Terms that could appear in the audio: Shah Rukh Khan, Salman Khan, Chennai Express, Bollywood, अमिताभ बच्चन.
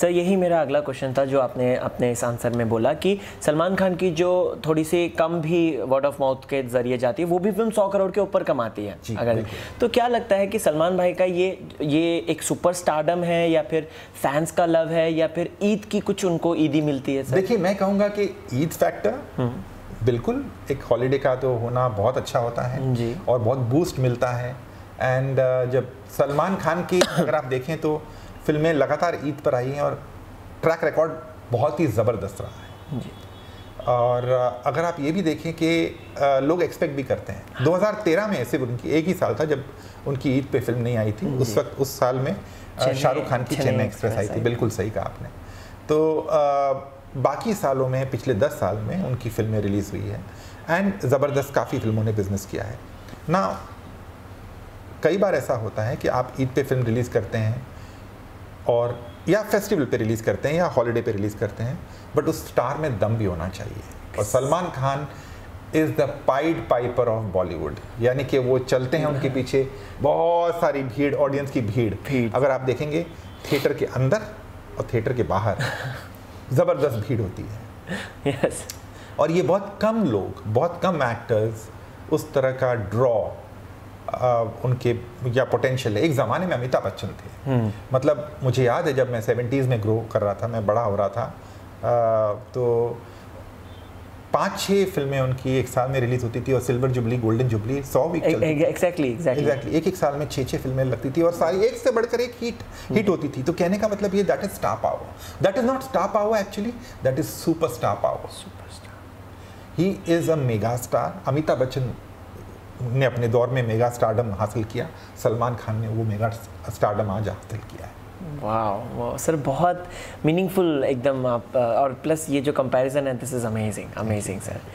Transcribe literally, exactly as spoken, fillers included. Sir यही मेरा अगला क्वेश्चन था जो आपने अपने इस आंसर में बोला कि सलमान खान की जो थोड़ी सी कम भी वर्ड ऑफ माउथ के जरिए जाती है वो भी फिल्म सौ करोड़ के ऊपर कमाती है अगर, तो क्या लगता है कि सलमान भाई का ये ये एक सुपर स्टारडम है या फिर फैंस का लव है या फिर ईद की कुछ उनको ईदी मिलती है? देखिए मैं कहूँगा कि ईद फैक्टर बिल्कुल एक हॉलीडे का तो होना बहुत अच्छा होता है जी। और बहुत बूस्ट मिलता है एंड uh, जब सलमान खान की अगर आप देखें तो फिल्में लगातार ईद पर आई हैं और ट्रैक रिकॉर्ड बहुत ही ज़बरदस्त रहा है जी। और uh, अगर आप ये भी देखें कि uh, लोग एक्सपेक्ट भी करते हैं। दो हज़ार तेरह में सिर्फ उनकी एक ही साल था जब उनकी ईद पे फिल्म नहीं आई थी, उस वक्त उस साल में शाहरुख खान की चेन्नई एक्सप्रेस आई थी। बिल्कुल सही कहा आपने। तो uh, बाकी सालों में पिछले दस साल में उनकी फिल्में रिलीज़ हुई है एंड ज़बरदस्त काफ़ी फिल्मों ने बिजनेस किया है ना। कई बार ऐसा होता है कि आप ईद पे फिल्म रिलीज़ करते हैं और या फेस्टिवल पे रिलीज़ करते हैं या हॉलीडे पे रिलीज़ करते हैं, बट उस स्टार में दम भी होना चाहिए। और Salman Khan is the pied piper of Bollywood, यानी कि वो चलते हैं, उनके पीछे बहुत सारी भीड़, ऑडियंस की भीड़, भीड़। अगर आप देखेंगे थिएटर के अंदर और थिएटर के बाहर ज़बरदस्त भीड़ होती है। yes. और ये बहुत कम लोग, बहुत कम एक्टर्स उस तरह का ड्रॉ उनके या पोटेंशियल है। एक ज़माने में अमिताभ बच्चन थे। hmm. मतलब मुझे याद है जब मैं सेवेंटीज़ में ग्रो कर रहा था, मैं बड़ा हो रहा था, आ, तो पाँच छः फिल्में उनकी एक साल में रिलीज़ होती थी और सिल्वर जुबली, गोल्डन जुबली, सौ वीक चलती थी। एक्जैक्टली एक्जैक्टली एक एक साल में छः छः फिल्में लगती थी और सारी एक से बढ़कर एक हिट हिट होती थी। तो कहने का मतलब ये that is star power. That is not star power actually, that is super star power. Super star, he is a mega star. अमिताभ बच्चन ने अपने दौर में मेगा स्टारडम हासिल किया, सलमान खान ने वो मेगा स्टारडम आज हासिल किया है। वाह वाह सर, बहुत मीनिंगफुल एकदम आप, और प्लस ये जो कंपैरिजन है, this is amazing amazing sir.